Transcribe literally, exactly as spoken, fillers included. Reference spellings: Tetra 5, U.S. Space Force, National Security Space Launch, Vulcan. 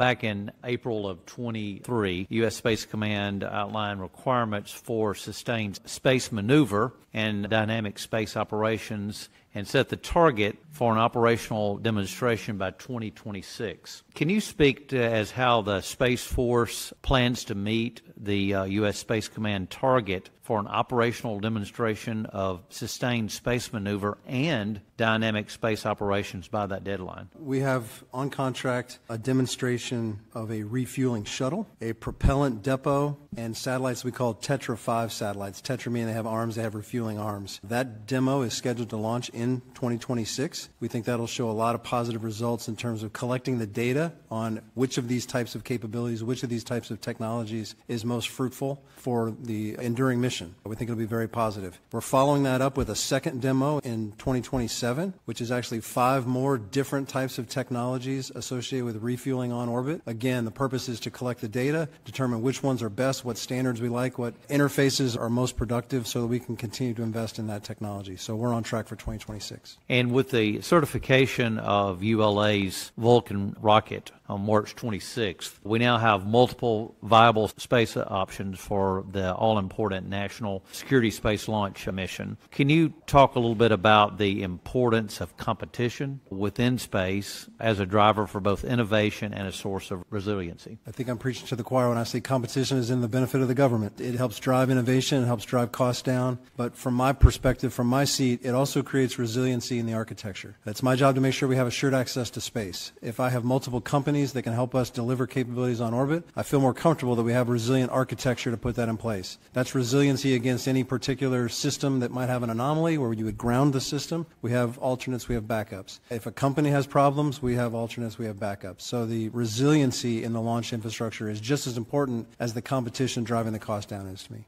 Back in April of twenty-three, U S Space Command outlined requirements for sustained space maneuver and dynamic space operations and set the target for an operational demonstration by twenty twenty-six. Can you speak to as how the Space Force plans to meet the uh, U S Space Command target for an operational demonstration of sustained space maneuver and dynamic space operations by that deadline? We have on contract a demonstration of a refueling shuttle, a propellant depot, and satellites we call Tetra five satellites. Tetra mean they have arms, they have refueling arms. That demo is scheduled to launch in twenty twenty-six. We think that'll show a lot of positive results in terms of collecting the data on which of these types of capabilities, which of these types of technologies is most fruitful for the enduring mission. We think it'll be very positive. We're following that up with a second demo in twenty twenty-seven, which is actually five more different types of technologies associated with refueling on orbit. Again, the purpose is to collect the data, determine which ones are best, what standards we like, what interfaces are most productive so that we can continue to invest in that technology. So we're on track for twenty twenty-six. And with the certification of U L A's Vulcan rocket on March twenty-sixth, we now have multiple viable space options for the all-important National Security Space Launch mission. Can you talk a little bit about the importance of competition within space as a driver for both innovation and a source of resiliency? I think I'm preaching to the choir when I say competition is in the benefit of the government. It helps drive innovation, it helps drive costs down, but from my perspective, from my seat, it also creates resiliency in the architecture. That's my job, to make sure we have assured access to space. If I have multiple companies that can help us deliver capabilities on orbit, I feel more comfortable that we have resilient architecture to put that in place. That's resiliency against any particular system that might have an anomaly where you would ground the system. We have alternates, we have backups. If a company has problems, we have alternates, we have backups. So the resiliency in the launch infrastructure is just as important as the competition driving the cost down is to me.